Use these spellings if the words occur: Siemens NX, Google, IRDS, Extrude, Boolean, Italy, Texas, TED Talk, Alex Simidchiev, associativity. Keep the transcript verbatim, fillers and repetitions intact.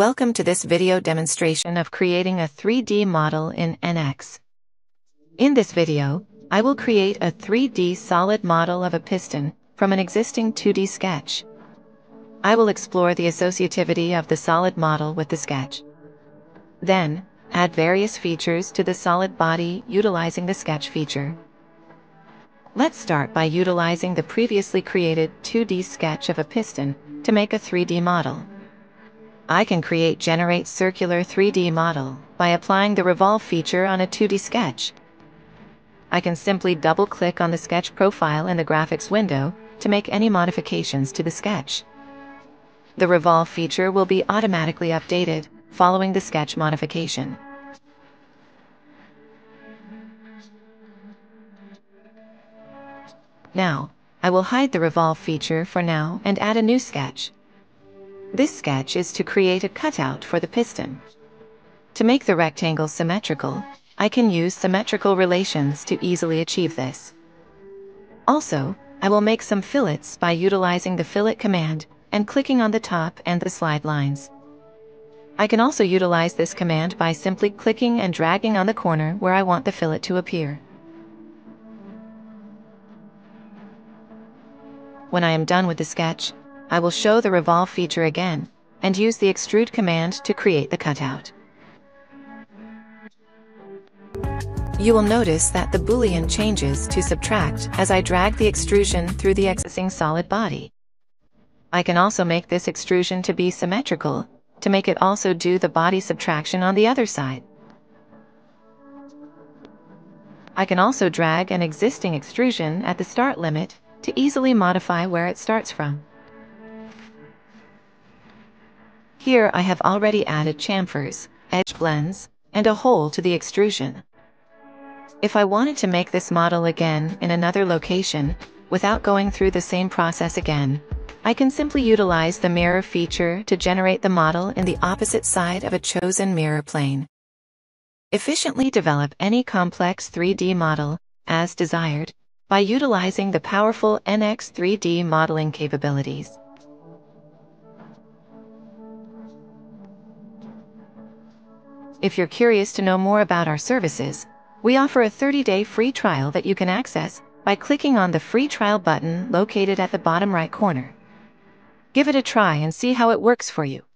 Welcome to this video demonstration of creating a three D model in N X. In this video, I will create a three D solid model of a piston from an existing two D sketch. I will explore the associativity of the solid model with the sketch. Then, add various features to the solid body utilizing the sketch feature. Let's start by utilizing the previously created two D sketch of a piston to make a three D model. I can create generate circular three D model by applying the revolve feature on a two D sketch. I can simply double-click on the sketch profile in the graphics window to make any modifications to the sketch. The revolve feature will be automatically updated following the sketch modification. Now, I will hide the revolve feature for now and add a new sketch. This sketch is to create a cutout for the piston. To make the rectangle symmetrical, I can use symmetrical relations to easily achieve this. Also, I will make some fillets by utilizing the fillet command and clicking on the top and the slide lines. I can also utilize this command by simply clicking and dragging on the corner where I want the fillet to appear. When I am done with the sketch, I will show the revolve feature again, and use the extrude command to create the cutout. You will notice that the Boolean changes to subtract as I drag the extrusion through the existing solid body. I can also make this extrusion to be symmetrical, to make it also do the body subtraction on the other side. I can also drag an existing extrusion at the start limit to easily modify where it starts from. Here I have already added chamfers, edge blends, and a hole to the extrusion. If I wanted to make this model again in another location, without going through the same process again, I can simply utilize the mirror feature to generate the model in the opposite side of a chosen mirror plane. Efficiently develop any complex three D model, as desired, by utilizing the powerful N X three D modeling capabilities. If you're curious to know more about our services, we offer a thirty day free trial that you can access by clicking on the free trial button located at the bottom right corner. Give it a try and see how it works for you.